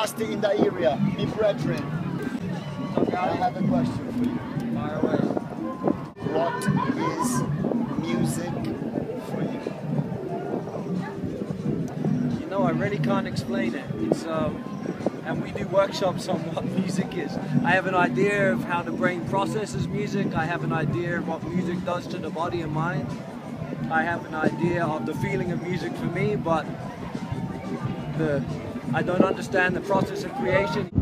nasty in the area, me brethren. Okay, I have a question for you. Fire away. What is music for you? You know, I really can't explain it. It's and we do workshops on what music is. I have an idea of how the brain processes music. I have an idea of what music does to the body and mind. I have an idea of the feeling of music for me, but I don't understand the process of creation.